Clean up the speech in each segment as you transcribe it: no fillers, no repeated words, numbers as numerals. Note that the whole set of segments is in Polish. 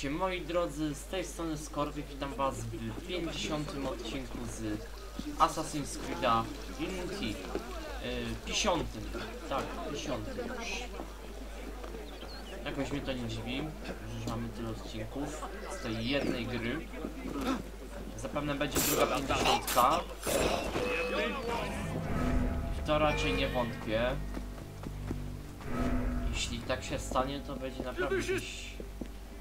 Witajcie moi drodzy, z tej strony Skorpik, witam was w 50. odcinku z Assassin's Creed Unity. 50. Tak, 50 już. Jakoś mnie to nie dziwi, że mamy tyle odcinków z tej jednej gry. Zapewne będzie druga 50. W to raczej nie wątpię. Jeśli tak się stanie, to będzie naprawdę coś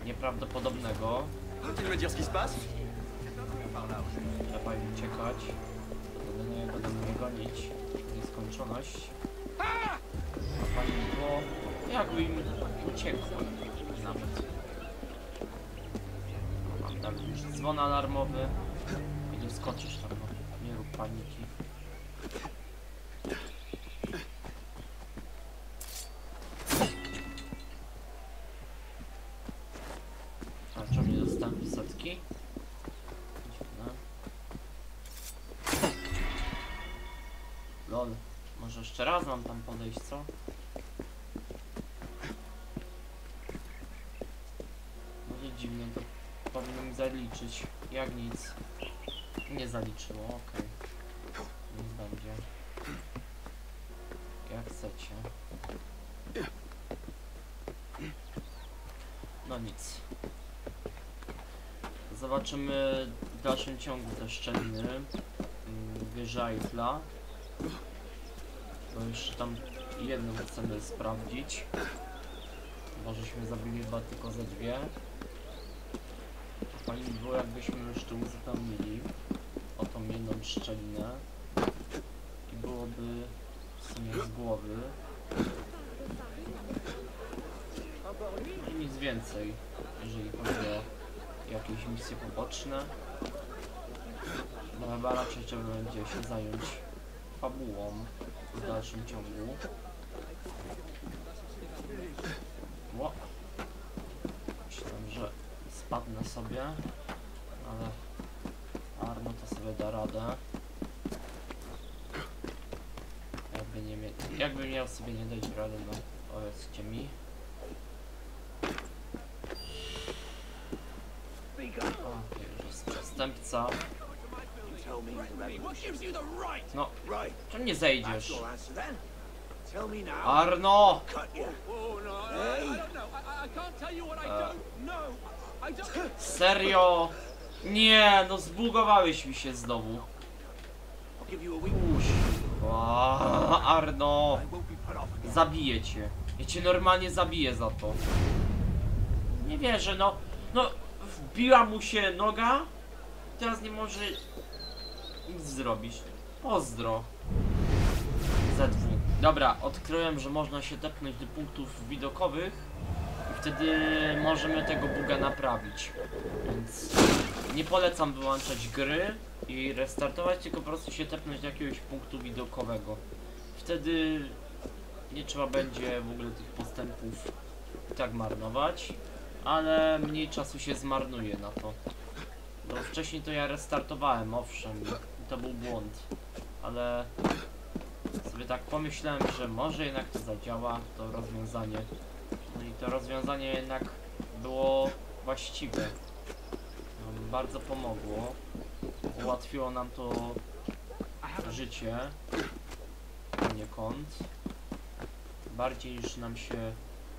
nieprawdopodobnego. Trzeba im uciekać. Będę mnie gonić. Nieskończoność. Bo jakby im uciekło. Nawet. Mam tam już dzwon alarmowy. I nie skoczysz tam. Nie rób paniki. Lol, może jeszcze raz mam tam podejść, co? Będzie dziwne, to powinno mi zaliczyć. Jak nic. Nie zaliczyło, okej. Nic będzie. Jak chcecie. No nic. Zobaczymy w dalszym ciągu te szczeliny Wieżajfla, bo jeszcze tam jedną chcemy sprawdzić. Możeśmy zabili chyba tylko ze dwie. Fajnie by było, jakbyśmy już tu uzupełnili o tą jedną szczelinę i byłoby w sumie z głowy i nic więcej, jeżeli chodzi o jakieś misje poboczne. No chyba raczej trzeba będzie się zająć fabułą w dalszym ciągu. Ło! Myślałem, że spadnę sobie, ale Arno to sobie da radę. Jakby miał sobie nie dać rady, no powiedzcie mi. Zastępca. No, czemu nie zejdziesz? Arno! Serio? Nie, no zbugowałeś mi się znowu. Arno! Zabiję cię. Ja cię normalnie zabiję za to. Nie wierzę, no. No, wbiła mu się noga. Teraz nie może nic zrobić. Pozdro. Z2. Dobra, odkryłem, że można się tepnąć do punktów widokowych i wtedy możemy tego buga naprawić. Więc nie polecam wyłączać gry i restartować, tylko po prostu się tepnąć do jakiegoś punktu widokowego. Wtedy nie trzeba będzie w ogóle tych postępów tak marnować, ale mniej czasu się zmarnuje na to. No wcześniej to ja restartowałem, owszem, to był błąd, ale sobie tak pomyślałem, że może jednak to zadziała, to rozwiązanie. No i to rozwiązanie jednak było właściwe. Nam bardzo pomogło, ułatwiło nam to życie, poniekąd. Bardziej niż nam się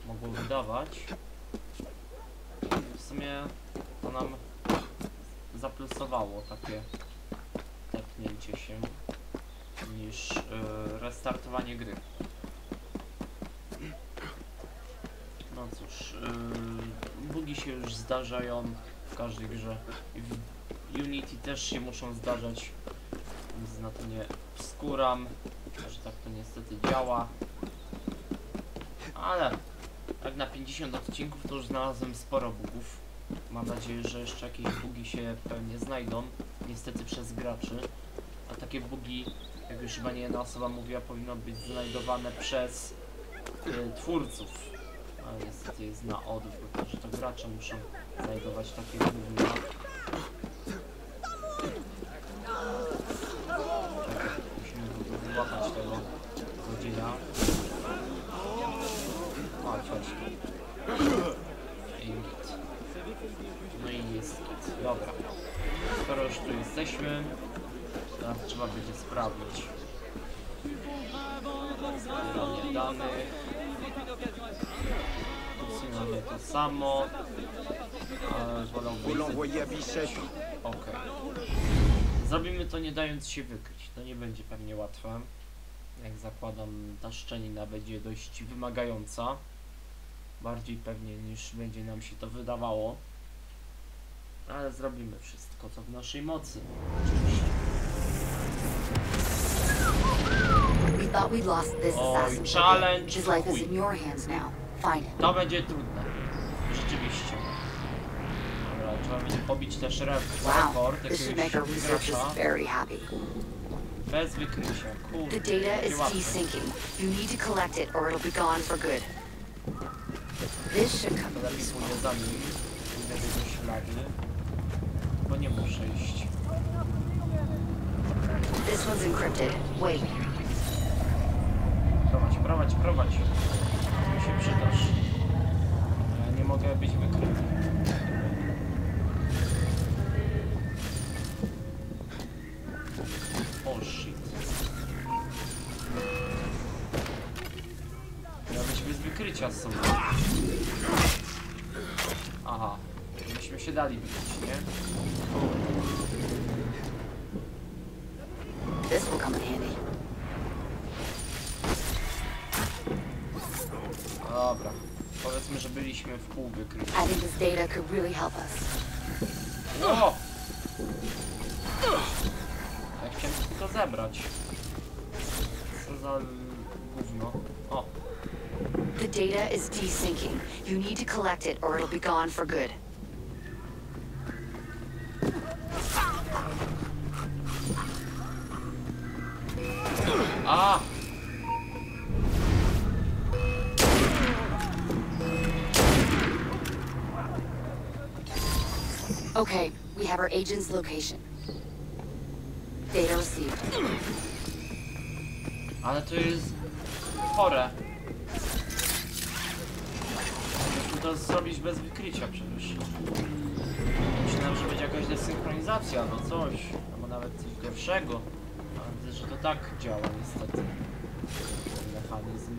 mogło wydawać. W sumie to nam zaplusowało takie tepnięcie się niż restartowanie gry. No cóż, bugi się już zdarzają w każdej grze. W Unity też się muszą zdarzać, więc na to nie wskuram, że tak to niestety działa. Ale tak na 50 odcinków to już znalazłem sporo bugów. Mam nadzieję, że jeszcze jakieś bugi się pewnie znajdą, niestety przez graczy. A takie bugi, jak już chyba nie jedna osoba mówiła, powinno być znajdowane przez twórców. Ale niestety jest na odwrót, że to gracze muszą znajdować takie bugi. Musimy wyłapać tego godzina. Chodź, chodź. teraz trzeba będzie sprawdzić danych. Mamy to samo. Okej. Zrobimy to nie dając się wykryć. To nie będzie pewnie łatwe. Jak zakładam, ta szczelina będzie dość wymagająca. Bardziej pewnie niż będzie nam się to wydawało. Ale zrobimy wszystko, co w naszej mocy. Oj, challenge. To będzie trudne. Rzeczywiście. Dobra, trzeba będzie pobić też rekord jakiegoś gracza. Bez wykrycia. Kurde, nie łatwe. To lepiej pójdę za nim. Pójdę do ślady. Bo nie muszę iść. Prowadź, prowadź, prowadź. Się przydasz. Ja nie mogę być wykryty. O shit. Ja być bez wykrycia z sobą. Aha. Myśmy się dali wykryć, nie? Dobra, powiedzmy, że byliśmy w pół wykryci. O! Ja chciałem tylko zebrać. Co za gówno. O! A! Okay, we have our agent's location. Data received. Ale to jest chore. Musimy to zrobić bez wykrycia przecież. Myślałem, że będzie jakaś desynchronizacja, no coś. Albo nawet coś gorszego. Ale widzę, że to tak działa niestety. Ten mechanizm.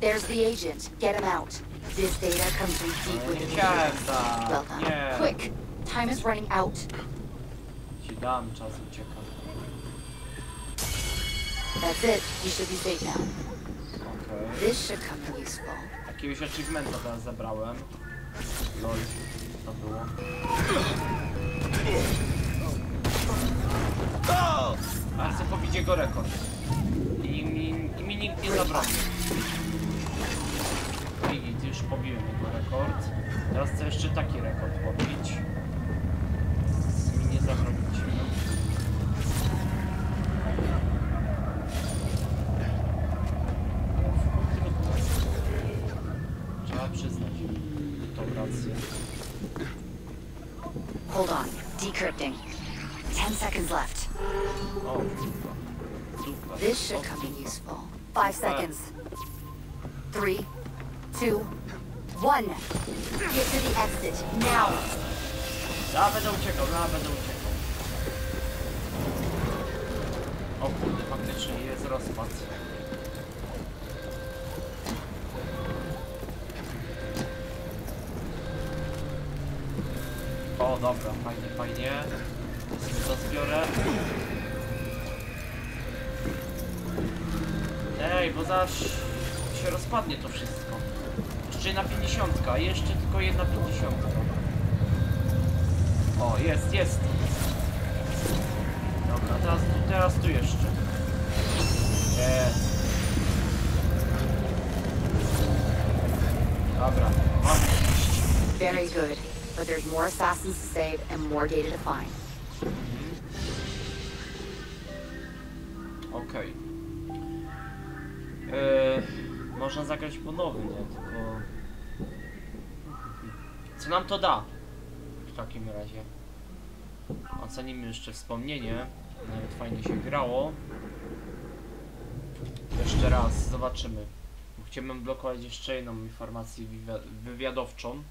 There's the agent. Get him out. This data comes from deep within the... Welcome. Yeah. Quick. Time is running out. Ci dam czas ucieka. That's it. You should be safe now. Okay. This should come in useful. Jakiegoś achievementa teraz zabrałem. Lol, to było. A chcę pobić jego rekord. I mi nikt nie zabrał. I już pobiłem jego rekord. Teraz chcę jeszcze taki rekord pobić. Zabronić się. Trzeba przyznać tą rację. Hold on, decrypting. 10 seconds left. O, super. This should come in useful. 5 seconds. 3, 2, 1. Get to the exit now. Ja będę uciekał, ja będę uciekał. O kurde, faktycznie jest rozpad. O dobra, fajnie, fajnie. To zbiorę. Ej, bo zaraz się rozpadnie to wszystko. Jeszcze jedna 50, jeszcze tylko jedna 50. O, jest, jest. Dobra, teraz tu jeszcze. Jest. Dobra, mam iść. Very good, but there's more assassins to save and more data to find. Okej. Można zagrać ponownie, tylko... Co nam to da? W takim razie ocenimy jeszcze wspomnienie. Nawet fajnie się grało. Jeszcze raz zobaczymy. Chciałbym blokować jeszcze jedną informację wywiadowczą.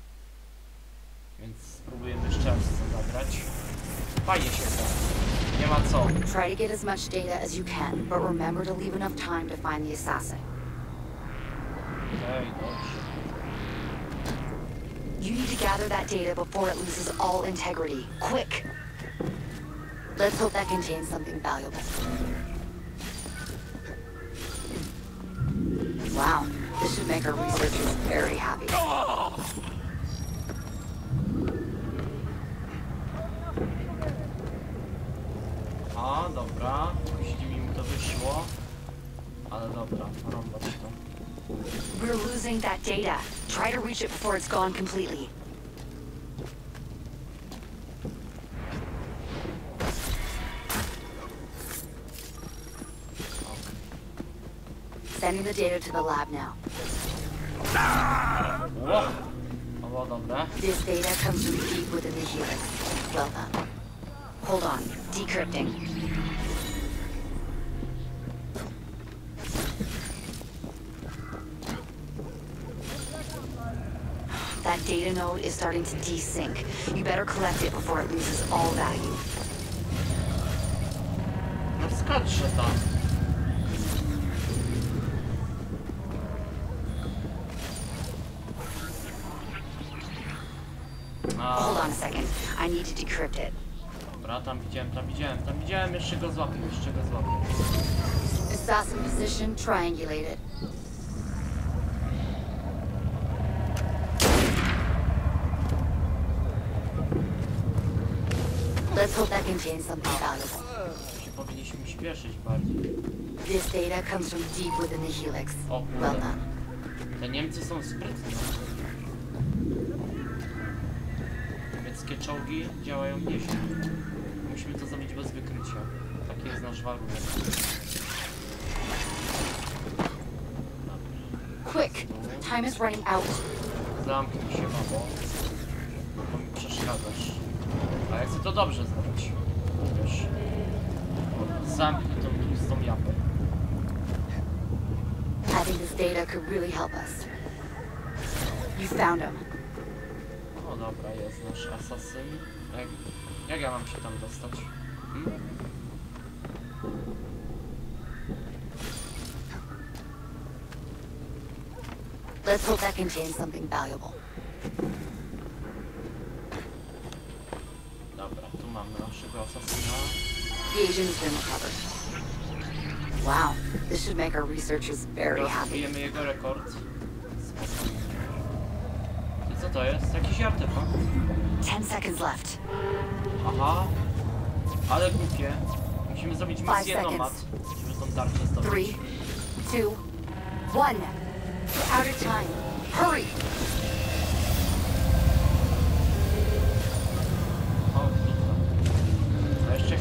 Więc spróbujemy jeszcze raz to zagrać. Fajnie się gra. Nie ma co. Try to get as much data as you can, but remember to leave enough time to find the assassin. Okay, dobrze. You need to gather that data before it loses all integrity. Quick! Let's hope that contains something valuable. Wow, this should make our researchers very happy. A, dobra. Jeśli mi to wyszło. Ale dobra, rąbać to. We're losing that data. Try to reach it before it's gone completely. Sending the data to the lab now. Well done, there. This data comes from deep within the Helix. Well done. Hold on. Decrypting. That data node is starting to desync. You better collect it before it loses all value. Hold on a second. I need to decrypt it. Dobra, tam widziałem. Jeszcze go złapię. Assassin position triangulated. Let's hope that contains something valuable. Powinniśmy śpieszyć bardziej. This data comes from deep within the Helix. Well done. Te Niemcy są sprytni. Niemieckie czołgi działają nieźle. Musimy to zrobić bez wykrycia. Taki jest nasz warunek. Quick! Time is running out. Zamknij się, mamo. Bo mi przeszkadzasz. A ja chcę to dobrze zrobić. Wiesz, zamknij tą pustą japę. Having this data could really help us. You found him. No dobra, jest nasz asasyn. Jak ja mam się tam dostać? Let's hope that contains something valuable. The agent has been recovered. Wow, this should make our researchers very happy. Omega Record. Co to jest? Jakiś artefakt? 10 seconds left. Aha. Ale głupie. Musimy zrobić misję nomad. Musimy tą tarczę zdobyć. 3, 2, 1. We're out of time. Hurry!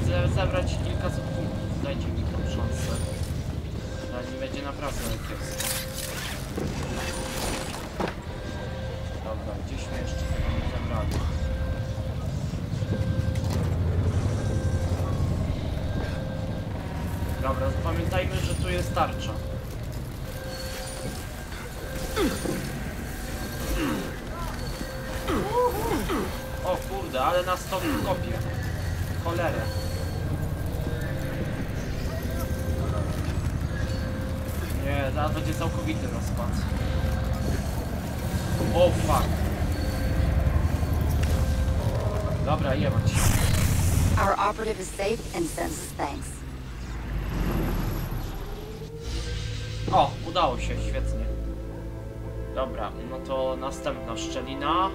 Chcę zabrać kilka subpunktów. Dajcie mi tą szansę. Nie będzie naprawdę kiepsko. Dobra, gdzieś mi jeszcze tego nie zabrali. Dobra, pamiętajmy, że tu jest tarcza. O kurde, ale nas to kopie. Cholera. Nie, zaraz będzie całkowity rozpad. O, fuck. Dobra, jebać. Our operative is safe and sends us thanks. O, udało się, świetnie. Dobra, no to następna szczelina.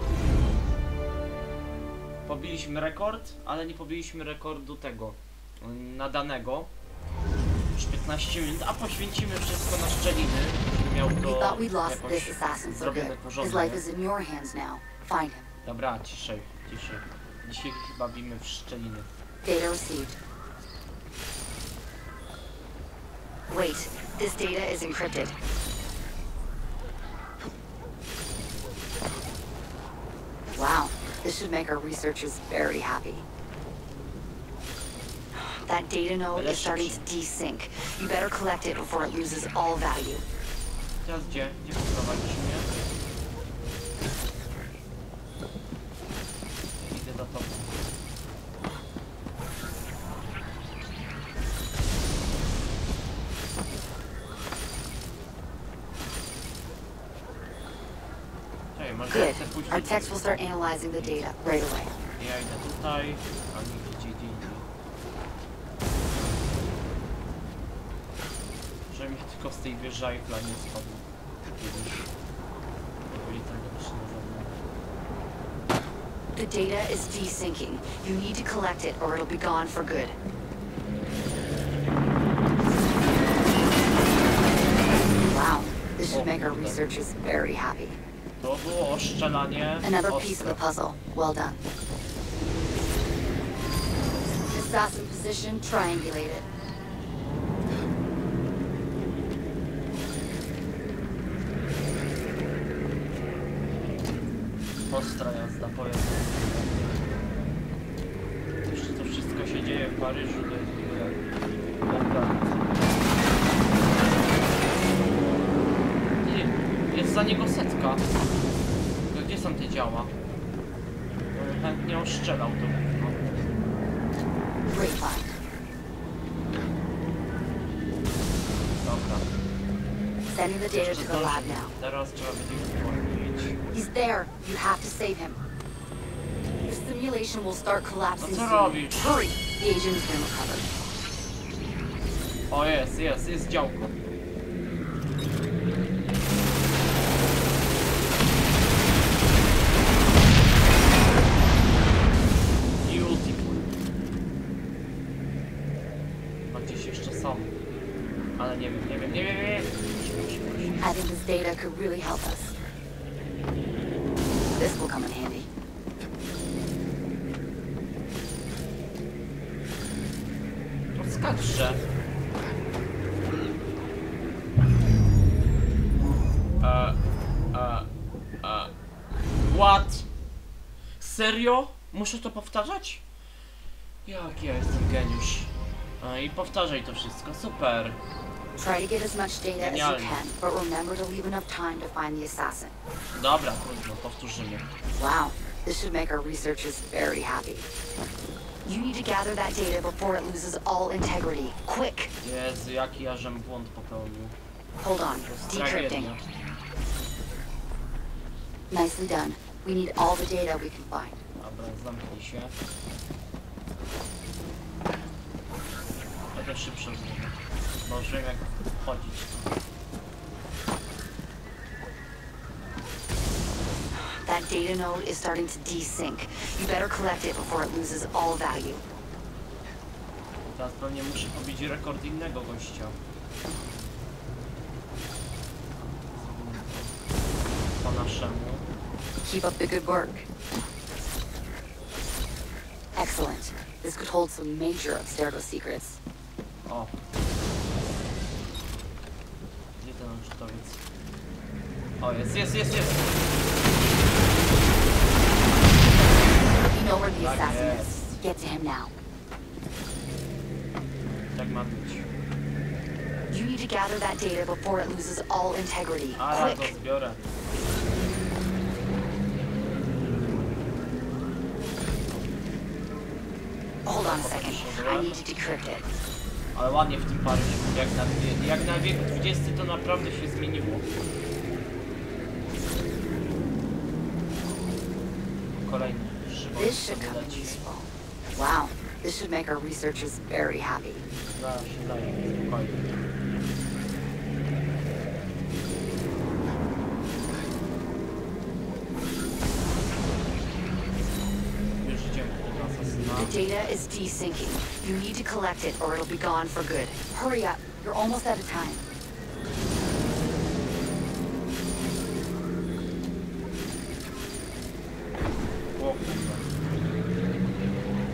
Pobiliśmy rekord, ale nie pobiliśmy rekordu tego nadanego. Już 15 minut, a poświęcimy wszystko na szczeliny, żeby miał to jakoś zrobione porządnie. Dobra, ciszej. Dzisiaj bawimy w szczeliny. Wait, this data is encrypted. Wow. This should make our researchers very happy. That data node is starting to desync. You better collect it before it loses all value. Teraz gdzie prowadziliśmy? Idę za tobą. Good. Our techs will start analyzing the data right away. Że mi tylko z tej wieżajpla nie spadł. The data is desyncing. You need to collect it or it'll be gone for good. Wow, this should make our researchers very happy. Another piece of the puzzle. Well done. Assassin position triangulated. Ostra jazda, powiem. To wszystko się dzieje w Paryżu, to jest jak... Jest za niego setka. To gdzie są te działa? Chętnie oszczelał to. Dobra. Teraz trzeba będzie... He's there. You have to save him. The simulation will start collapsing soon. Hurry! The agent has been recovered. Oh yes, yes, it's Joko. Beautiful. A gdzieś jeszcze są. Ale nie wiem, nie wiem, nie wiem, nie wiem. I think this data could really help us. This will come in handy. Skaczę. What? Serio? Muszę to powtarzać? Jak ja jestem geniusz. I powtarzaj to wszystko. Super. Try to get as much data as you can, but remember to leave enough time to find the assassin. Dobra, kurwa, powtórzymy. Wow, this should make our researchers very happy. You need to gather that data before it loses all integrity. Quick! Jezu, jaki ja żem błąd popełnił. Hold on, decrypting. Nicely done. We need all the data we can find. Dobra, zamknij się. Trochę szybsze zmiany. Możemy jak wchodzić. That data node is starting to desync. You better collect it before it loses all value. Teraz pewnie muszę pobić rekord innego gościa. Po naszemu. Keep up the good work. Excellent. This could hold some major upstairs secrets. O. Gdzie to nam czytowiec? O, jest, jest, jest, jest! Tak jest. Get to him now. Tak ma być. You need to gather that data before it loses all integrity. A, ja to zbiorę. Hold on a second. I need to decrypt it. Ale ładnie w tym Paryżu, jak na wieku XX to naprawdę się zmieniło. Kolejny szybko. Wow, this should make our researchers very happy. Zaraz się daje, spokojnie. The data is desyncing. You need to collect it or it'll be gone for good. Hurry up. You're almost out of time.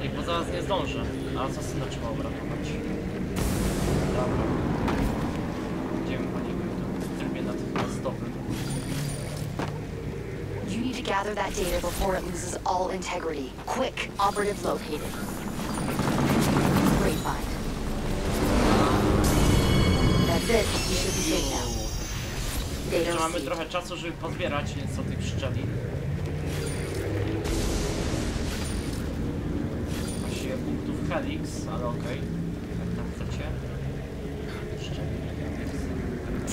Ej, bo zaraz nie zdążę. A asasyna trzeba uratować. Dobra. Idziemy po niego w trybie natychmiastowym. You need to gather that data before it loses all integrity. Quick! Operative located. Great find. That's it. You should be safe now. Data mamy trochę czasu, żeby pozbierać nieco tych szczelin. Właściwie punktów Helix, ale okej. Jak tam chcecie?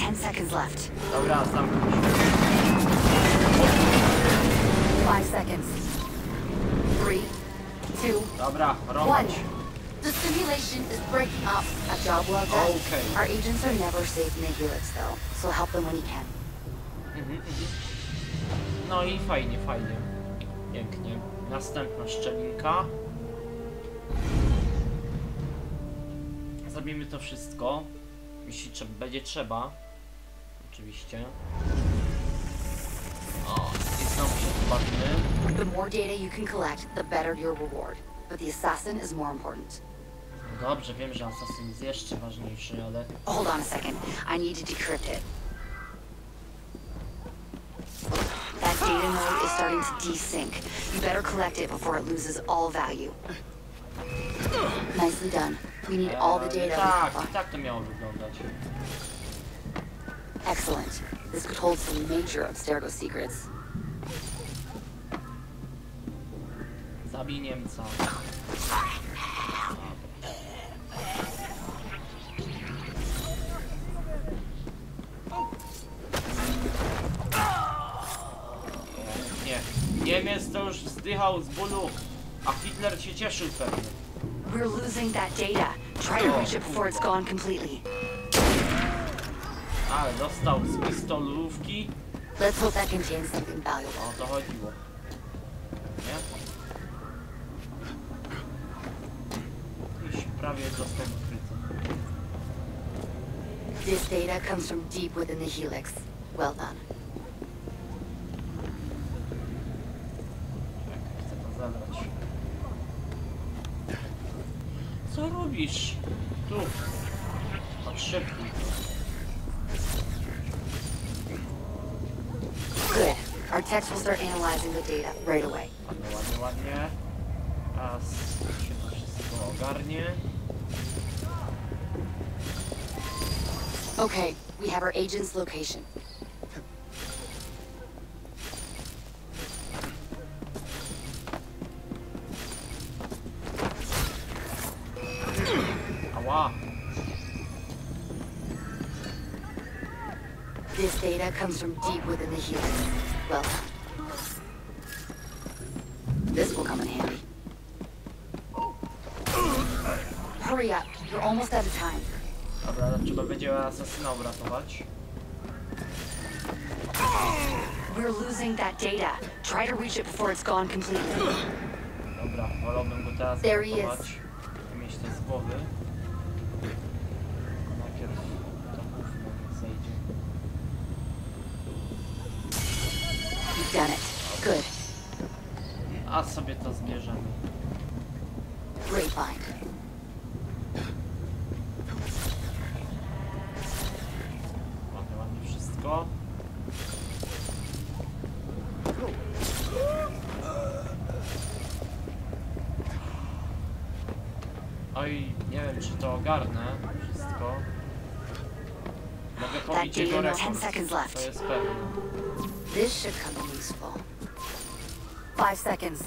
10 seconds left. Dobra, zamknę się. 5 seconds. 3, 2, Dobra, one. The simulation is breaking up. A job well done. Okay. Our agents are never safe in the Helix though, so help them when you can. No I fajnie, fajnie. Pięknie. Następna szczelinka. Zrobimy to wszystko, jeśli będzie trzeba. Oczywiście. O, I znowu się zobaczmy. The more data you can collect, the better your reward. But the assassin is more important. Dobrze, wiem, że assassin jest jeszcze ważniejszy, ale... Hold on a second. I need to decrypt it. That data node is starting to desync. You better collect it before it loses all value. Nicely done. We need all the data. Tak to miało wyglądać. Excellent. This could hold some major Abstergo secrets. Zabij Niemca. Nie. Niemiec to już wzdychał z bólu, a Hitler się cieszył pewnie. We're losing that data. Try to reach it before it's gone completely. Ale dostał z pistolówki. Let's hope that contains something valuable. O to chodziło. Nie? Już prawie został odkryty. This data comes from deep within the Helix. Well done. Tak, chcę to zabrać. Co robisz? Tu. Chodź szybko. Our techs will start analyzing the data right away. Ładnie, ładnie. Teraz się to wszystko ogarnie. Okay, we have our agent's location. Ała. This data comes from deep within the Helix. Well, this will come in handy. Hurry up, you're almost out of time. Dobra, trzeba będzie asasyna uratować. We're losing that data. Try to reach it before it's gone completely. Dobra, wolałbym go teraz uratować. Mieć to z głowy. Done it. Good. A sobie to zbierzemy. Great find. Ładnie, ładnie wszystko. Oj, nie wiem czy to ogarnę wszystko. Mogę pobić jego rekord, to jest pewne. This should come in useful. 5 seconds.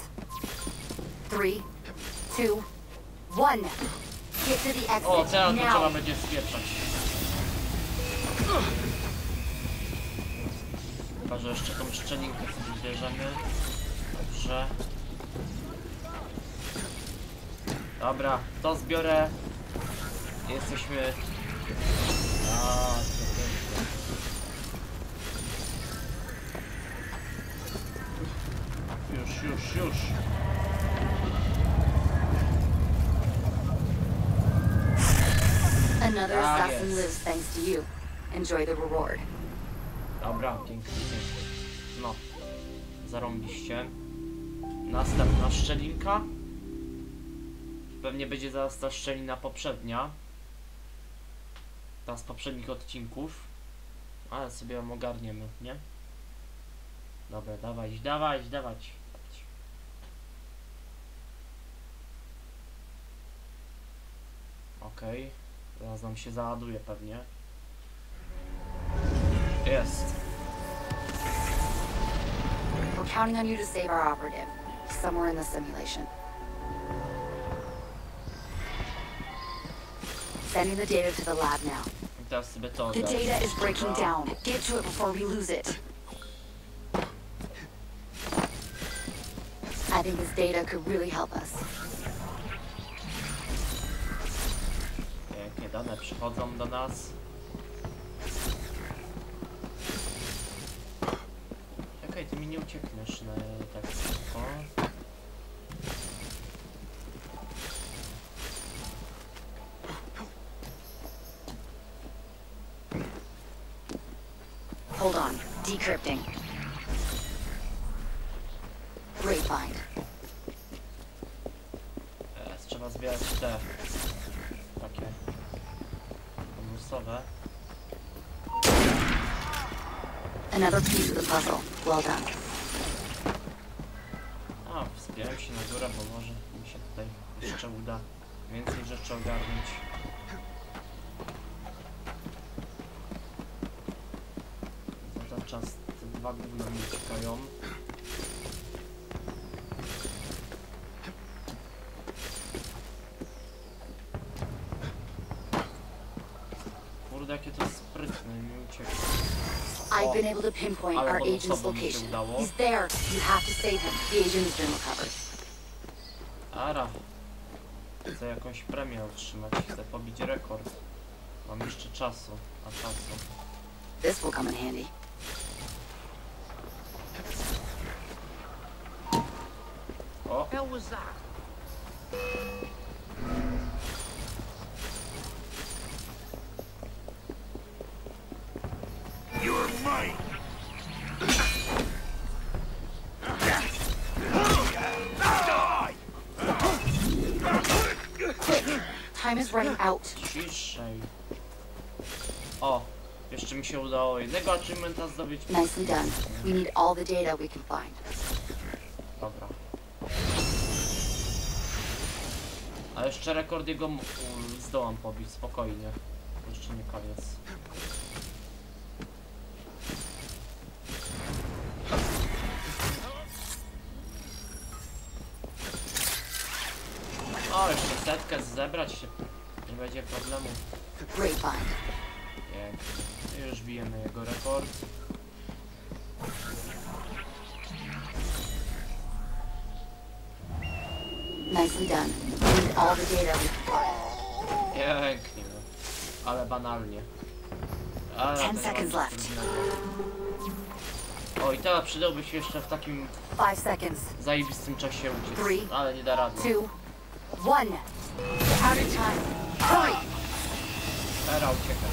3, 2, 1. Get to the exit. O, teraz to trzeba będzie spieprzać. Chyba, że jeszcze tą szczelinkę sobie bierzemy. Dobrze. Dobra, to zbiorę. Jesteśmy... Już. Another assassin lives thanks to you. Enjoy the reward. Dobra, pięknie. No, zarąbiście. Następna szczelinka. Pewnie będzie zaraz ta szczelina poprzednia. Ta z poprzednich odcinków. Ale sobie ją ogarniemy, nie? Dobra, dawać. Okej, teraz nam się załaduje pewnie. Jest. We're counting on you to save our operative. Somewhere in the simulation. Sending the data to the lab now. Teraz sobie to oddać. The data is breaking down. Get to it before we lose it. Having this data could really help us. Pięknie, dane przychodzą do nas. Czekaj, ty mi nie uciekniesz na tak szybko. Hold on, decrypting. Grapevine. Teraz trzeba zbierać te takie bonusowe. Another piece of the puzzle. Well done. A, wspieram się na górę, bo może mi się tutaj jeszcze uda więcej rzeczy ogarnąć. Za ten czas te dwa gówno mi czekają. Kurde, jakie to sprytne, mi uciekło. I've been able to pinpoint our agent's location. He's there. You have to save him. The agent has been recovered. Ara. Chcę jakąś premię otrzymać. Chcę pobić rekord. Mam jeszcze czasu. A czasu. This will come in handy. O. Hell was that? Time is running out. Ciszej. O, jeszcze mi się udało jednego achievementa zdobyć. Nicely done. We need all the data we can find. Dobra. A jeszcze rekord jego zdołam pobić, spokojnie. Jeszcze nie koniec. O, jeszcze setkę zebrać się, nie będzie problemu. Pięknie. Już bijemy jego rekord. Pięknie, ale banalnie. Ale 10 seconds left. O, i teraz przydałby się jeszcze w takim zajebistym czasie uciec, ale nie da rady. 1. Out of time. Hurry. Era uciekać.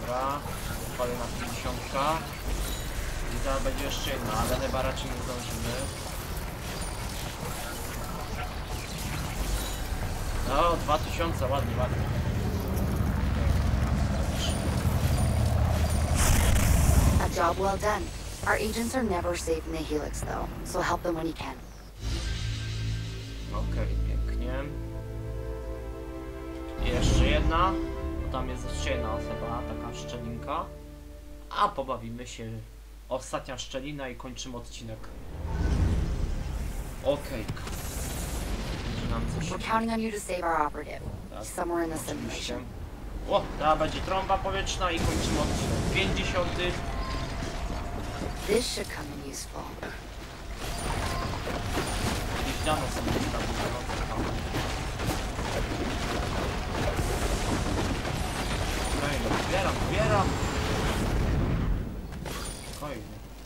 Dobra. Kolejna 50. I zaraz będzie jeszcze jedna, ale chyba raczej nie zdążymy. No, 2000. Ładnie, ładnie. A job well done. Our agents are never safe in the Helix, though, so help them when you can. Okej, pięknie. I jeszcze jedna. Bo tam jest jeszcze jedna osoba, taka szczelinka. A pobawimy się. Ostatnia szczelina i kończymy odcinek. Okej. We're counting on you to save our operative. Somewhere in the simulation. O, teraz będzie trąba powietrzna i kończymy odcinek 50. This should come in useful.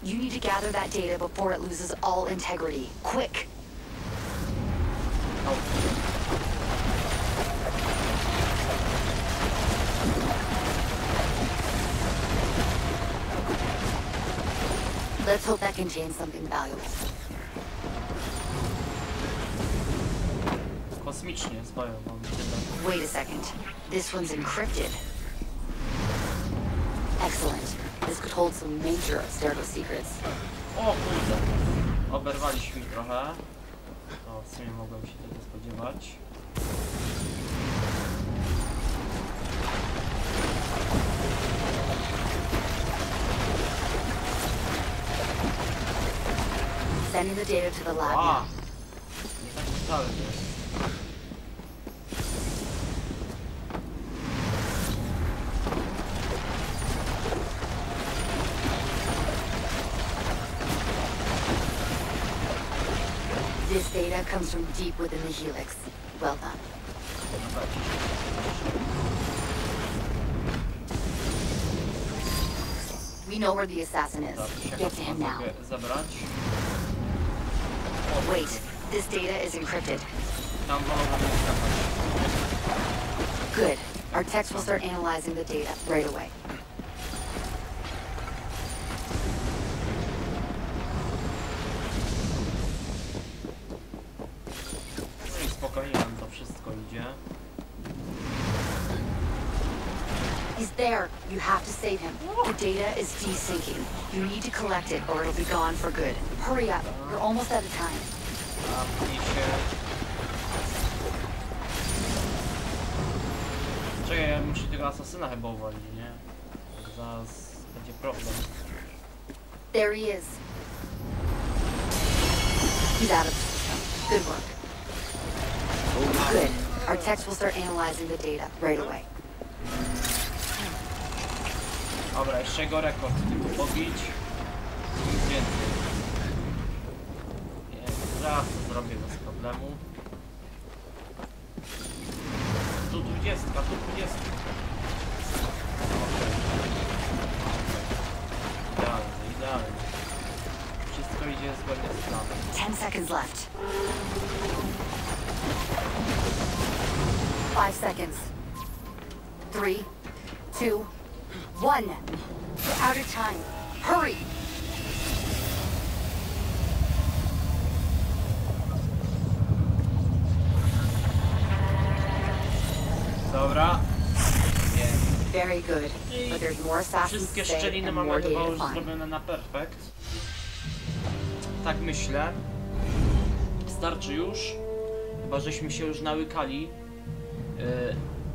You need to gather that data before it loses all integrity. Quick! Let's hope that contains something valuable. Wait a second. This one's encrypted. Excellent. This could hold some major obscure secrets. O kurde. Oberwaliśmy trochę. No, w sumie mogłem się tego spodziewać. Sending the data to the lab. Ah, now. This data comes from deep within the Helix. Well done. We know where the assassin is. Get to him now. Wait, this data is encrypted. Good. Our techs will start analyzing the data right away. He's there. You have to save him. The data is desyncing. You need to collect it or it'll be gone for good. Hurry up. You're almost out of time. Czekaj, ja muszę tego asasyna chyba uwolnić, nie? Zaraz będzie problem. There he is. He's out of the system. Good work. Good. Our techs will start analyzing the data right away. Dobra, jeszcze go rekord typu pobić. Nic więcej. Zaraz to zrobię bez problemu. Tu 20, a tu 20. Idealnie, idealnie. Wszystko idzie zgodnie z planem. 10 seconds left. 5 seconds. 3, 2, 1. We're out of time. Hurry! Dobra. Very good. But there's more assassins to stay and more data to find. Zrobione na perfekt. Tak myślę. Starczy już. Chyba żeśmy się już nałykali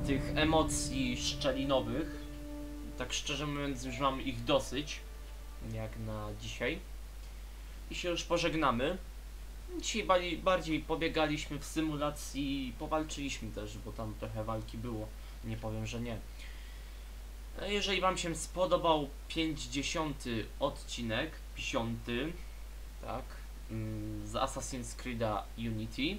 tych emocji szczelinowych. Tak szczerze mówiąc, już mam ich dosyć. Jak na dzisiaj. I się już pożegnamy. Dzisiaj bardziej pobiegaliśmy w symulacji i powalczyliśmy też, bo tam trochę walki było, nie powiem, że nie. Jeżeli wam się spodobał 50 odcinek, 50, tak, z Assassin's Creed'a Unity,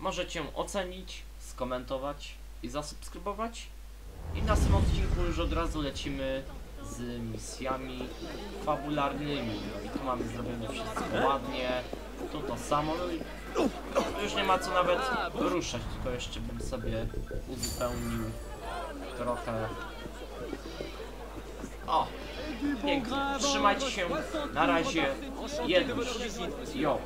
możecie ocenić, skomentować i zasubskrybować. I na samym odcinku już od razu lecimy z misjami fabularnymi. I tu mamy zrobione wszystko ładnie, tu to samo, no już nie ma co nawet ruszać, tylko jeszcze bym sobie uzupełnił trochę. O! Pięknie, trzymajcie się, na razie, jedność, jo!